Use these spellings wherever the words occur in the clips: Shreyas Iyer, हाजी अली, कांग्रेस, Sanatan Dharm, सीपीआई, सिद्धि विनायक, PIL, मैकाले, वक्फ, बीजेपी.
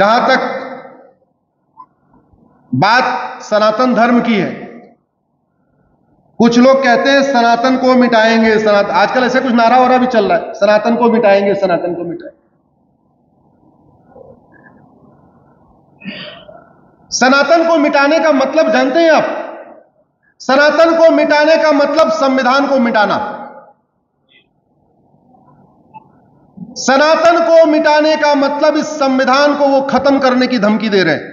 जहां तक बात सनातन धर्म की है, कुछ लोग कहते हैं सनातन को मिटाएंगे, आजकल ऐसे कुछ नारा वारा भी चल रहा है, सनातन को मिटाएंगे, सनातन को मिटाएंगे। सनातन को मिटाने का मतलब जानते हैं आप? सनातन को मिटाने का मतलब संविधान को मिटाना, सनातन को मिटाने का मतलब इस संविधान को वो खत्म करने की धमकी दे रहे हैं।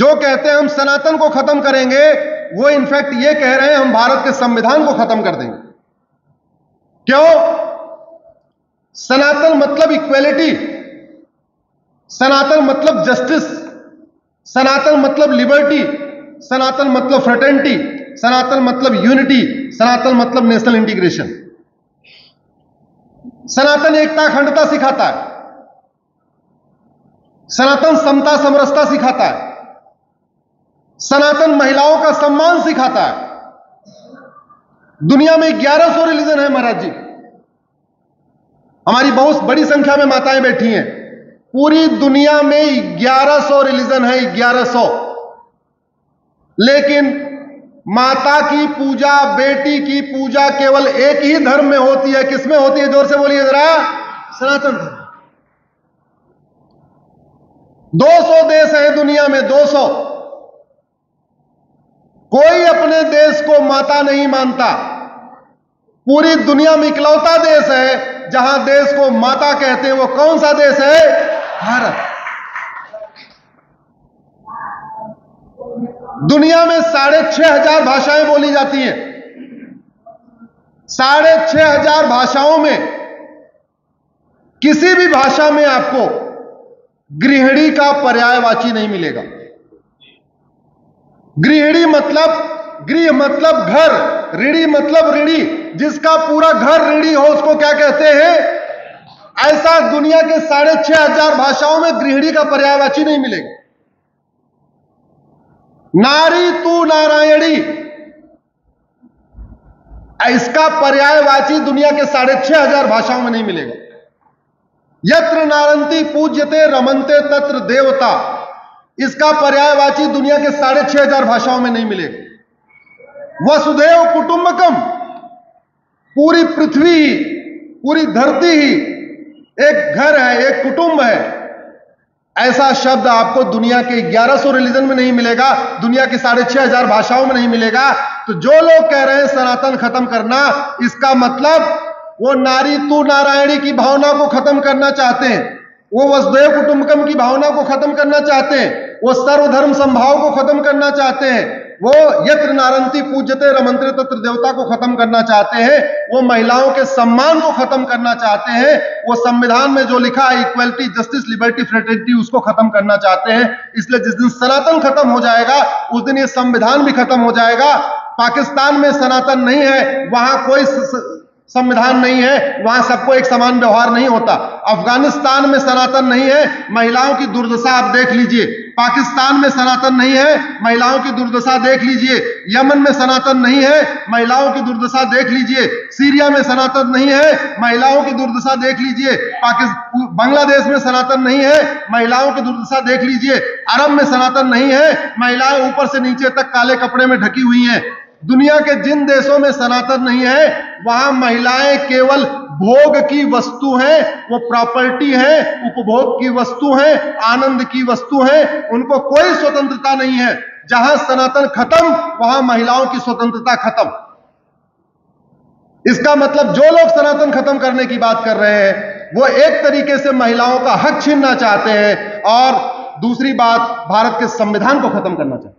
जो कहते हैं हम सनातन को खत्म करेंगे, वो इनफैक्ट ये कह रहे हैं हम भारत के संविधान को खत्म कर देंगे। क्यों? सनातन मतलब इक्वेलिटी, सनातन मतलब जस्टिस, सनातन मतलब लिबर्टी, सनातन मतलब फ्रेटर्निटी, सनातन मतलब यूनिटी, सनातन मतलब नेशनल इंटीग्रेशन। सनातन एकता अखंडता सिखाता है, सनातन समता समरसता सिखाता है, सनातन महिलाओं का सम्मान सिखाता है। दुनिया में 1100 रिलीजन है महाराज जी, हमारी बहुत बड़ी संख्या में माताएं बैठी हैं। पूरी दुनिया में 1100 रिलीजन है, 1100। लेकिन माता की पूजा, बेटी की पूजा केवल एक ही धर्म में होती है। किसमें होती है? जोर से बोलिए जरा, सनातन धर्म। 200 देश हैं दुनिया में, 200। कोई अपने देश को माता नहीं मानता। पूरी दुनिया में इकलौता देश है जहां देश को माता कहते हैं, वो कौन सा देश है? भारत। दुनिया में 6500 भाषाएं बोली जाती हैं। 6500 भाषाओं में किसी भी भाषा में आपको गृहिणी का पर्यायवाची नहीं मिलेगा। गृहिणी मतलब गृह, मतलब घर, ऋणी मतलब ऋणी। जिसका पूरा घर ऋणी हो उसको क्या कहते हैं? ऐसा दुनिया के 6500 भाषाओं में गृहिणी का पर्यायवाची नहीं मिलेगा। नारी तू नारायणी, इसका पर्यायवाची दुनिया के 6500 भाषाओं में नहीं मिलेगा। यत्र नारंती पूज्यते रमनते तत्र देवता, इसका पर्यायवाची दुनिया के 6500 भाषाओं में नहीं मिलेगा। वसुधैव कुटुंबकम, पूरी पृथ्वी ही, पूरी धरती ही एक घर है, एक कुटुंब है, ऐसा शब्द आपको दुनिया के 1100 रिलीजन में नहीं मिलेगा, दुनिया के 6500 भाषाओं में नहीं मिलेगा। तो जो लोग कह रहे हैं सनातन खत्म करना, इसका मतलब वो नारी तू नारायणी की भावना को खत्म करना चाहते हैं, वो वसुधैव कुटुंबकम की भावना को खत्म करना चाहते हैं, वो सर्वधर्म संभाव को खत्म करना चाहते हैं, वो यत्र नारंती पूज्यते रमन्ते तत्र देवता को खत्म करना चाहते हैं, वो महिलाओं के सम्मान को खत्म करना चाहते हैं, वो संविधान में जो लिखा है इक्वलिटी, जस्टिस, लिबर्टी, फ्रेटर्निटी, उसको खत्म करना चाहते हैं। इसलिए जिस दिन सनातन खत्म हो जाएगा उस दिन ये संविधान भी खत्म हो जाएगा। पाकिस्तान में सनातन नहीं है, वहां कोई संविधान नहीं है, वहां सबको एक समान व्यवहार नहीं होता। अफगानिस्तान में सनातन नहीं है, महिलाओं की दुर्दशा आप देख लीजिए। पाकिस्तान में सनातन नहीं है, महिलाओं की दुर्दशा देख लीजिए। यमन में सनातन नहीं है, महिलाओं की दुर्दशा देख लीजिए। सीरिया में सनातन नहीं है, महिलाओं की दुर्दशा देख लीजिए। बांग्लादेश में सनातन नहीं है, महिलाओं की दुर्दशा देख लीजिए। अरब में सनातन नहीं है, महिलाएं ऊपर से नीचे तक काले कपड़े में ढकी हुई हैं। दुनिया के जिन देशों में सनातन नहीं है वहां महिलाएं केवल भोग की वस्तु हैं, वो प्रॉपर्टी है, उपभोग की वस्तु है, आनंद की वस्तु है, उनको कोई स्वतंत्रता नहीं है। जहां सनातन खत्म वहां महिलाओं की स्वतंत्रता खत्म। इसका मतलब जो लोग सनातन खत्म करने की बात कर रहे हैं वो एक तरीके से महिलाओं का हक छीनना चाहते हैं, और दूसरी बात भारत के संविधान को खत्म करना चाहते हैं।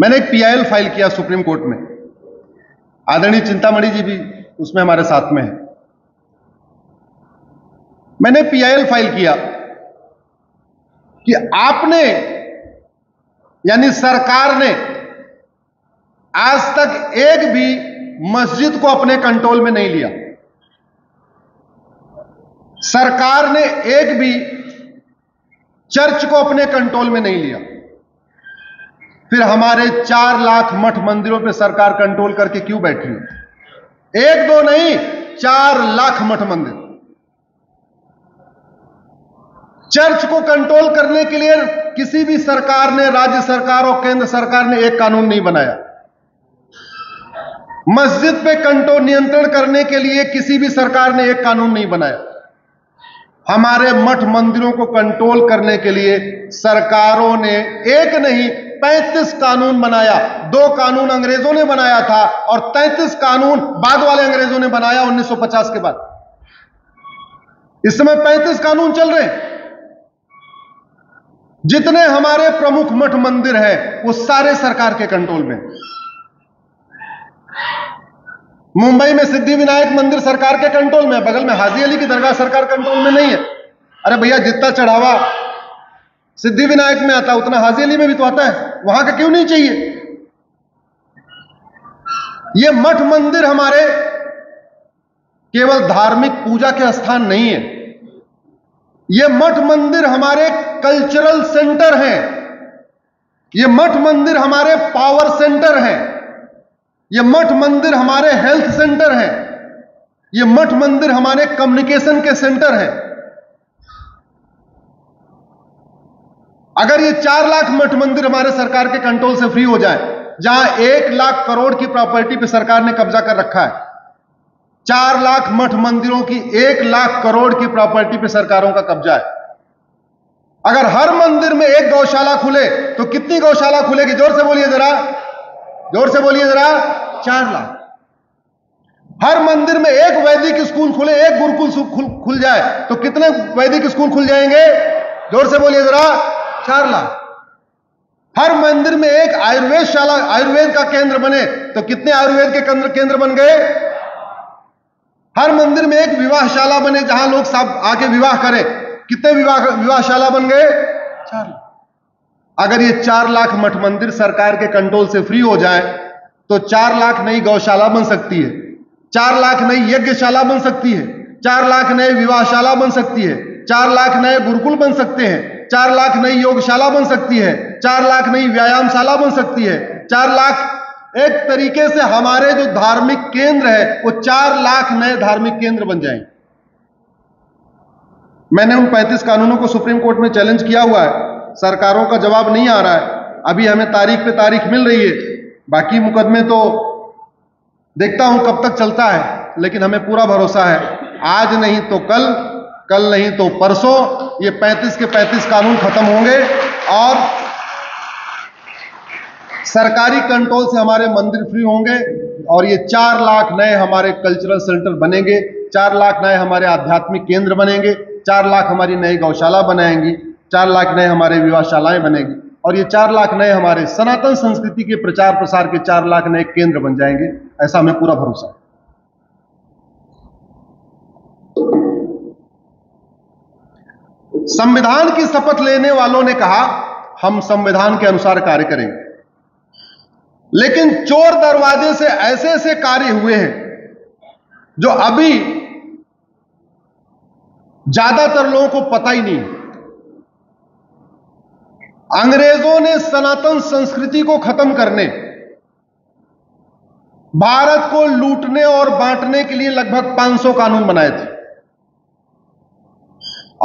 मैंने एक पीआईएल फाइल किया सुप्रीम कोर्ट में, आदरणीय चिंतामणि जी भी उसमें हमारे साथ में है। मैंने पीआईएल फाइल किया कि आपने, यानी सरकार ने, आज तक एक भी मस्जिद को अपने कंट्रोल में नहीं लिया। सरकार ने एक भी चर्च को अपने कंट्रोल में नहीं लिया। फिर हमारे 4 लाख मठ मंदिरों पे सरकार कंट्रोल करके क्यों बैठी है? 1-2 नहीं, 4 लाख मठ मंदिर। चर्च को कंट्रोल करने के लिए किसी भी सरकार ने, राज्य सरकार और केंद्र सरकार ने एक कानून नहीं बनाया। मस्जिद पे कंट्रोल, नियंत्रण करने के लिए किसी भी सरकार ने एक कानून नहीं बनाया। हमारे मठ मंदिरों को कंट्रोल करने के लिए सरकारों ने एक नहीं 35 कानून बनाया। 2 कानून अंग्रेजों ने बनाया था और 33 कानून बाद वाले अंग्रेजों ने बनाया 1950 के बाद। इस समय 35 कानून चल रहे हैं। जितने हमारे प्रमुख मठ मंदिर हैं वो सारे सरकार के कंट्रोल में। मुंबई में सिद्धि विनायक मंदिर सरकार के कंट्रोल में, बगल में हाजी अली की दरगाह सरकार कंट्रोल में नहीं है। अरे भैया, जितना चढ़ावा सिद्धि विनायक में आता उतना हाजी अली में भी तो आता है, वहां का क्यों नहीं चाहिए? ये मठ मंदिर हमारे केवल धार्मिक पूजा के स्थान नहीं है। ये मठ मंदिर हमारे कल्चरल सेंटर हैं। ये मठ मंदिर हमारे पावर सेंटर हैं। ये मठ मंदिर हमारे हेल्थ सेंटर हैं। ये मठ मंदिर हमारे कम्युनिकेशन के सेंटर हैं। अगर ये 4 लाख मठ मंदिर हमारे सरकार के कंट्रोल से फ्री हो जाए, जहां 1 लाख करोड़ की प्रॉपर्टी पे सरकार ने कब्जा कर रखा है, 4 लाख मठ मंदिरों की 1 लाख करोड़ की प्रॉपर्टी पे सरकारों का कब्जा है। अगर हर मंदिर में एक गौशाला खुले तो कितनी गौशाला खुलेगी? जोर से बोलिए जरा, जोर से बोलिए जरा। 4 लाख। हर मंदिर में एक वैदिक स्कूल खुले, एक गुरुकुल खुल जाए तो कितने वैदिक स्कूल खुल जाएंगे? जोर से बोलिए जरा। 4 लाख। हर मंदिर में एक आयुर्वेदशाला, आयुर्वेद का केंद्र बने तो कितने आयुर्वेद के केंद्र बन गए? हर मंदिर में एक विवाहशाला बने जहां लोग सब आके विवाह करें, कितने विवाहशाला बन गए? 4 लाख। अगर ये 4 लाख मठ मंदिर सरकार के कंट्रोल से फ्री हो जाए तो 4 लाख नई गौशाला बन सकती है, 4 लाख नई यज्ञशाला बन सकती है, 4 लाख नए विवाहशाला बन सकती है, 4 लाख नए गुरुकुल बन सकते हैं, 4 लाख नई योगशाला बन सकती है, 4 लाख नई व्यायामशाला बन सकती है, 4 लाख। एक तरीके से हमारे जो धार्मिक केंद्र है वो 4 लाख नए धार्मिक केंद्र बन जाएंगे। मैंने उन 35 कानूनों को सुप्रीम कोर्ट में चैलेंज किया हुआ है, सरकारों का जवाब नहीं आ रहा है। अभी हमें तारीख पे तारीख मिल रही है, बाकी मुकदमे तो देखता हूं कब तक चलता है, लेकिन हमें पूरा भरोसा है आज नहीं तो कल, कल नहीं तो परसों ये 35 के 35 कानून खत्म होंगे और सरकारी कंट्रोल से हमारे मंदिर फ्री होंगे और ये 4 लाख नए हमारे कल्चरल सेंटर बनेंगे, 4 लाख नए हमारे आध्यात्मिक केंद्र बनेंगे, 4 लाख हमारी नई गौशाला बनाएंगी, 4 लाख नए हमारे विवाहशालाएं बनेगी और ये 4 लाख नए हमारे सनातन संस्कृति के प्रचार प्रसार के 4 लाख नए केंद्र बन जाएंगे, ऐसा हमें पूरा भरोसा है। संविधान की शपथ लेने वालों ने कहा हम संविधान के अनुसार कार्य करेंगे, लेकिन चोर दरवाजे से ऐसे ऐसे कार्य हुए हैं जो अभी ज्यादातर लोगों को पता ही नहीं है। अंग्रेजों ने सनातन संस्कृति को खत्म करने, भारत को लूटने और बांटने के लिए लगभग 500 कानून बनाए थे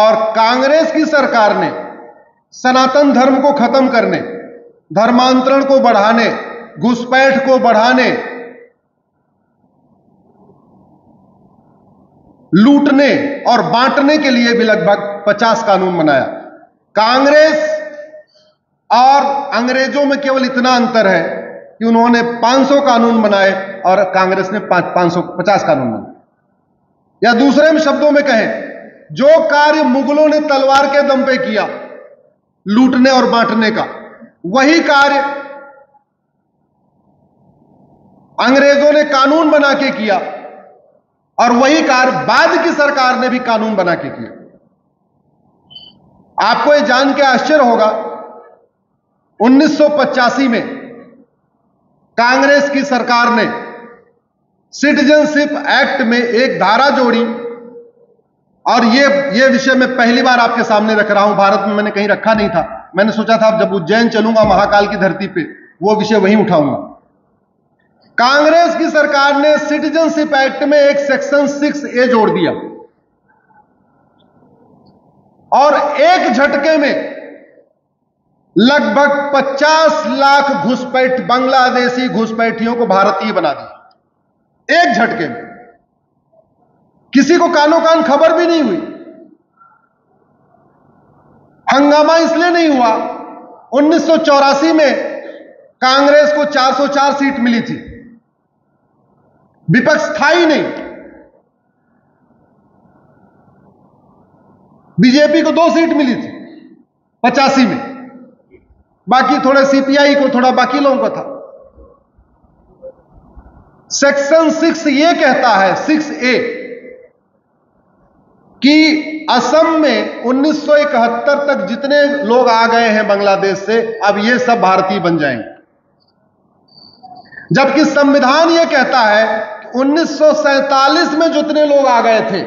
और कांग्रेस की सरकार ने सनातन धर्म को खत्म करने, धर्मांतरण को बढ़ाने, घुसपैठ को बढ़ाने, लूटने और बांटने के लिए भी लगभग 50 कानून बनाया। कांग्रेस और अंग्रेजों में केवल इतना अंतर है कि उन्होंने 500 कानून बनाए और कांग्रेस ने 550 कानून बनाए। या दूसरे में शब्दों में कहें, जो कार्य मुगलों ने तलवार के दम पे किया लूटने और बांटने का, वही कार्य अंग्रेजों ने कानून बना के किया और वही कार्य बाद की सरकार ने भी कानून बना के किया। आपको यह जान के आश्चर्य होगा 1985 में कांग्रेस की सरकार ने सिटीजनशिप एक्ट में एक धारा जोड़ी, और ये विषय मैं पहली बार आपके सामने रख रहा हूं, भारत में मैंने कहीं रखा नहीं था। मैंने सोचा था जब उज्जैन चलूंगा महाकाल की धरती पे वो विषय वहीं उठाऊंगा। कांग्रेस की सरकार ने सिटीजनशिप एक्ट में एक सेक्शन 6A जोड़ दिया और एक झटके में लगभग 50 लाख घुसपैठ बांग्लादेशी घुसपैठियों को भारतीय बना दिया, एक झटके में। किसी को कानो कान खबर भी नहीं हुई, हंगामा इसलिए नहीं हुआ। 1984 में कांग्रेस को 404 सीट मिली थी, विपक्ष था ही नहीं। बीजेपी को 2 सीट मिली थी 85 में, बाकी थोड़े सीपीआई को, थोड़ा बाकी लोगों को था। सेक्शन 6A कहता है, 6A, कि असम में 1971 तक जितने लोग आ गए हैं बांग्लादेश से, अब ये सब भारतीय बन जाएंगे। जबकि संविधान ये कहता है कि 1947 में जितने लोग आ गए थे,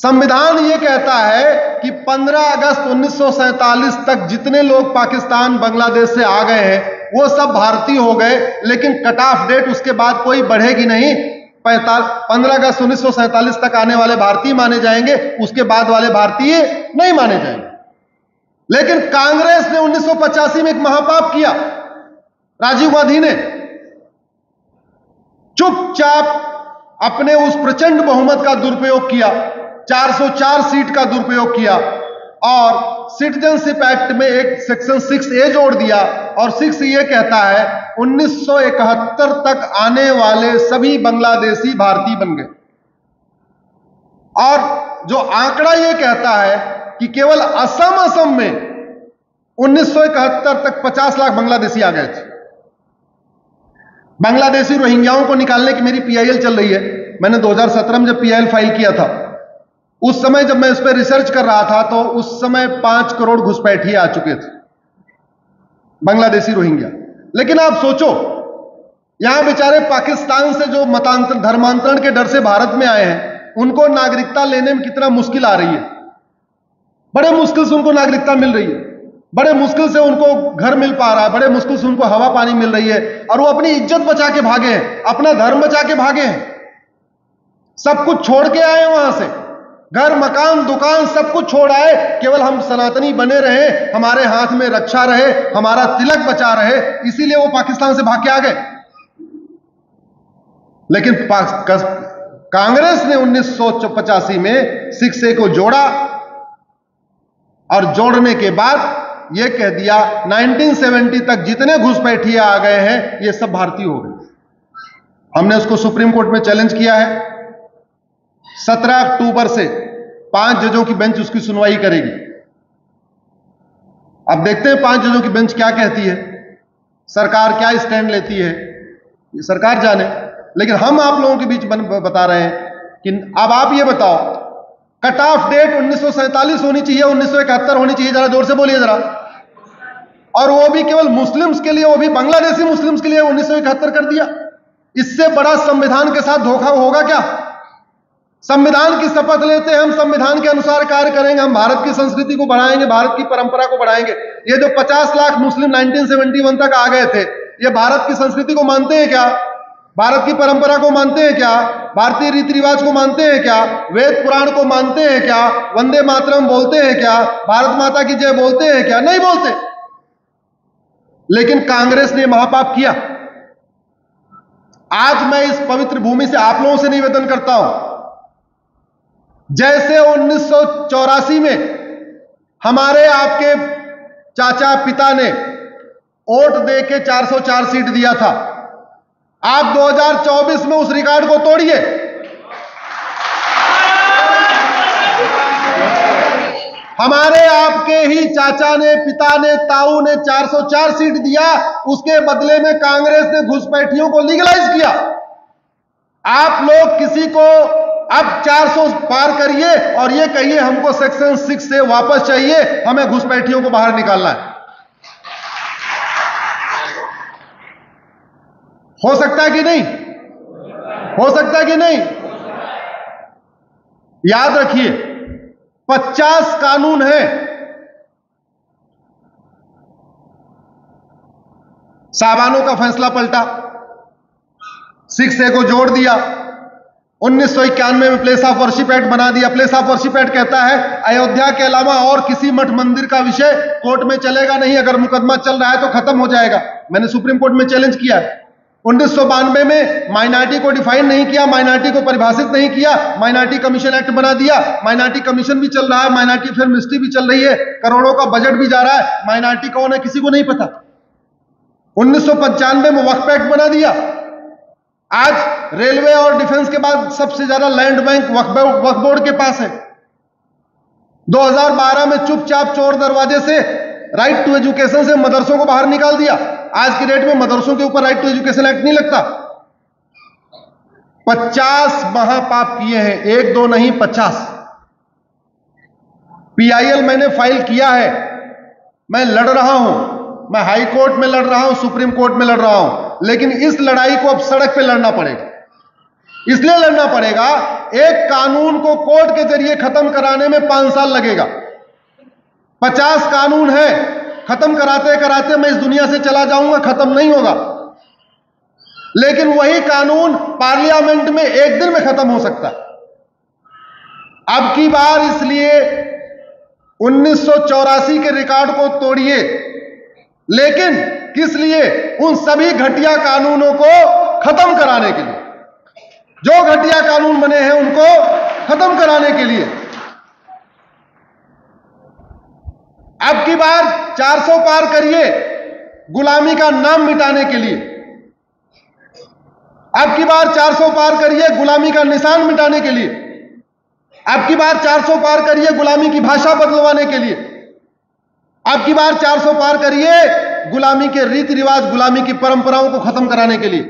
संविधान ये कहता है कि 15 अगस्त 1947 तक जितने लोग पाकिस्तान बांग्लादेश से आ गए हैं वो सब भारतीय हो गए, लेकिन कट ऑफ डेट उसके बाद कोई बढ़ेगी नहीं। 15 अगस्त 1947 तक आने वाले भारतीय माने जाएंगे, उसके बाद वाले भारतीय नहीं माने जाएंगे। लेकिन कांग्रेस ने 1985 में एक महापाप किया, राजीव गांधी ने चुपचाप अपने उस प्रचंड बहुमत का दुरुपयोग किया, 404 सीट का दुरुपयोग किया और सिटीजनशिप एक्ट में एक सेक्शन 6A जोड़ दिया। और 6A कहता है 1971 तक आने वाले सभी बांग्लादेशी भारतीय बन गए। और जो आंकड़ा यह कहता है कि केवल असम में 1971 तक 50 लाख बांग्लादेशी आ गए थे। बांग्लादेशी रोहिंग्याओं को निकालने की मेरी PIL चल रही है। मैंने 2017 में जब PIL फाइल किया था, उस समय जब मैं उस पर रिसर्च कर रहा था, तो उस समय 5 करोड़ घुसपैठिए आ चुके थे बांग्लादेशी रोहिंग्या। लेकिन आप सोचो, यहां बेचारे पाकिस्तान से जो मतांतर धर्मांतरण के डर से भारत में आए हैं, उनको नागरिकता लेने में कितना मुश्किल आ रही है। बड़े मुश्किल से उनको नागरिकता मिल रही है, बड़े मुश्किल से उनको घर मिल पा रहा है, बड़े मुश्किल से उनको हवा पानी मिल रही है, और वो अपनी इज्जत बचा के भागे हैं, अपना धर्म बचा के भागे हैं, सब कुछ छोड़ के आए वहां से, घर मकान दुकान सब कुछ छोड़ आए, केवल हम सनातनी बने रहे, हमारे हाथ में रक्षा रहे, हमारा तिलक बचा रहे, इसीलिए वो पाकिस्तान से भाग के आ गए। लेकिन कांग्रेस ने 1985 में 6A को जोड़ा और जोड़ने के बाद ये कह दिया 1970 तक जितने घुसपैठिए आ गए हैं ये सब भारतीय हो गए। हमने उसको सुप्रीम कोर्ट में चैलेंज किया है। 17 अक्टूबर से 5 जजों की बेंच उसकी सुनवाई करेगी। अब देखते हैं 5 जजों की बेंच क्या कहती है, सरकार क्या स्टैंड लेती है, ये सरकार जाने। लेकिन हम आप लोगों के बीच बता रहे हैं कि अब आप ये बताओ, कट ऑफ डेट 1947 होनी चाहिए, 1971 होनी चाहिए, जरा जोर से बोलिए जरा। और वो भी केवल मुस्लिम्स के लिए, वो भी बांग्लादेशी मुस्लिम्स के लिए 1971 कर दिया। इससे बड़ा संविधान के साथ धोखा होगा क्या? संविधान की शपथ लेते हैं, हम संविधान के अनुसार कार्य करेंगे, हम भारत की संस्कृति को बढ़ाएंगे, भारत की परंपरा को बढ़ाएंगे। ये जो 50 लाख मुस्लिम 1971 तक आ गए थे, ये भारत की संस्कृति को मानते हैं क्या? भारत की परंपरा को मानते हैं क्या? भारतीय रीति रिवाज को मानते हैं क्या? वेद पुराण को मानते हैं क्या? वंदे मातरम बोलते हैं क्या? भारत माता की जय बोलते हैं क्या? नहीं बोलते। लेकिन कांग्रेस ने महापाप किया। आज मैं इस पवित्र भूमि से आप लोगों से निवेदन करता हूं, जैसे 1984 में हमारे आपके चाचा पिता ने वोट देके 404 सीट दिया था, आप 2024 में उस रिकॉर्ड को तोड़िए। हमारे आपके ही चाचा ने, पिता ने, ताऊ ने 404 सीट दिया, उसके बदले में कांग्रेस ने घुसपैठियों को लीगलाइज किया। आप लोग किसी को अब 400 पार करिए और ये कहिए हमको सेक्शन 6A वापस चाहिए, हमें घुसपैठियों को बाहर निकालना है। हो सकता है कि नहीं? हो सकता है कि नहीं? याद रखिए 50 कानून हैं। साहबानों का फैसला पलटा, 6A को जोड़ दिया, 1991 में प्लेस ऑफ वर्शिप एक्ट बना दिया। प्लेस ऑफ वर्शिप एक्ट कहता है अयोध्या के अलावा और किसी मठ मंदिर का विषय कोर्ट में चलेगा नहीं, अगर मुकदमा चल रहा है तो खत्म हो जाएगा। मैंने सुप्रीम कोर्ट में चैलेंज किया है। 1992 में माइनॉरिटी को डिफाइन नहीं किया, माइनॉरिटी को परिभाषित नहीं किया, माइनॉरिटी कमीशन एक्ट बना दिया। माइनॉरिटी कमीशन भी चल रहा है, माइनॉरिटी फिर मिनिस्ट्री भी चल रही है, करोड़ों का बजट भी जा रहा है, माइनॉरिटी कौन है किसी को नहीं पता। 1995 में वक्फ एक्ट बना दिया। आज रेलवे और डिफेंस के बाद सबसे ज्यादा लैंड बैंक वक्फ बोर्ड के पास है। 2012 में चुपचाप चोर दरवाजे से राइट टू एजुकेशन से मदरसों को बाहर निकाल दिया। आज की डेट में मदरसों के ऊपर राइट टू एजुकेशन एक्ट नहीं लगता। 50 महापाप किए हैं, 1-2 नहीं 50। PIL मैंने फाइल किया है, मैं लड़ रहा हूं, मैं हाई कोर्ट में लड़ रहा हूं, सुप्रीम कोर्ट में लड़ रहा हूं, लेकिन इस लड़ाई को अब सड़क पे लड़ना पड़ेगा। इसलिए लड़ना पड़ेगा, एक कानून को कोर्ट के जरिए खत्म कराने में 5 साल लगेगा। 50 कानून है, खत्म कराते कराते मैं इस दुनिया से चला जाऊंगा, खत्म नहीं होगा। लेकिन वही कानून पार्लियामेंट में एक दिन में खत्म हो सकता है। अब की बार इसलिए 1984 के रिकॉर्ड को तोड़िए, लेकिन किस लिए? उन सभी घटिया कानूनों को खत्म कराने के लिए। जो घटिया कानून बने हैं उनको खत्म कराने के लिए। अब की बार 400 पार करिए, गुलामी का नाम मिटाने के लिए। अब की बार 400 पार करिए, गुलामी का निशान मिटाने के लिए। अब की बार 400 पार करिए, गुलामी की भाषा बदलवाने के लिए। अब की बार 400 पार करिए, गुलामी के रीति रिवाज, गुलामी की परंपराओं को खत्म कराने के लिए।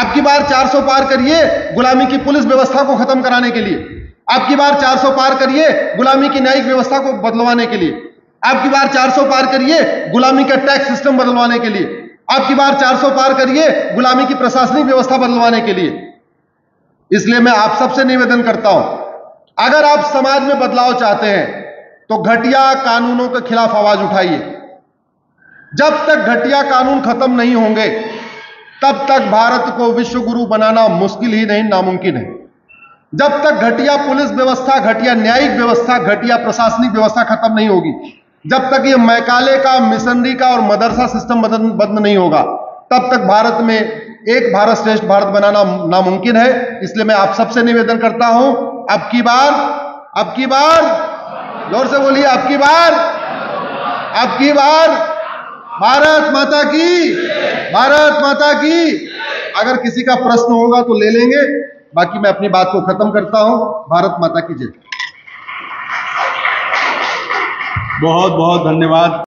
अब की बार 400 पार करिए, गुलामी की पुलिस व्यवस्था को खत्म कराने के लिए। अब की बार 400 पार करिए, गुलामी की न्यायिक व्यवस्था को बदलवाने के लिए। अब की बार 400 पार करिए, गुलामी का टैक्स सिस्टम बदलवाने के लिए। अब की बार 400 पार करिए, गुलामी की प्रशासनिक व्यवस्था बदलवाने के लिए। इसलिए मैं आप सबसे निवेदन करता हूं, अगर आप समाज में बदलाव चाहते हैं तो घटिया कानूनों के खिलाफ आवाज उठाइए। जब तक घटिया कानून खत्म नहीं होंगे तब तक भारत को विश्व गुरु बनाना मुश्किल ही नहीं नामुमकिन है। जब तक घटिया पुलिस व्यवस्था, घटिया न्यायिक व्यवस्था, घटिया प्रशासनिक व्यवस्था खत्म नहीं होगी, जब तक ये मैकाले का, मिशनरी का और मदरसा सिस्टम बंद नहीं होगा, तब तक भारत में एक भारत श्रेष्ठ भारत बनाना नामुमकिन है। इसलिए मैं आप सबसे निवेदन करता हूं, अब की बार जोर से बोलिए, अब की बार भारत माता की, भारत माता की। अगर किसी का प्रश्न होगा तो ले लेंगे, बाकी मैं अपनी बात को खत्म करता हूं। भारत माता की जय। बहुत बहुत धन्यवाद।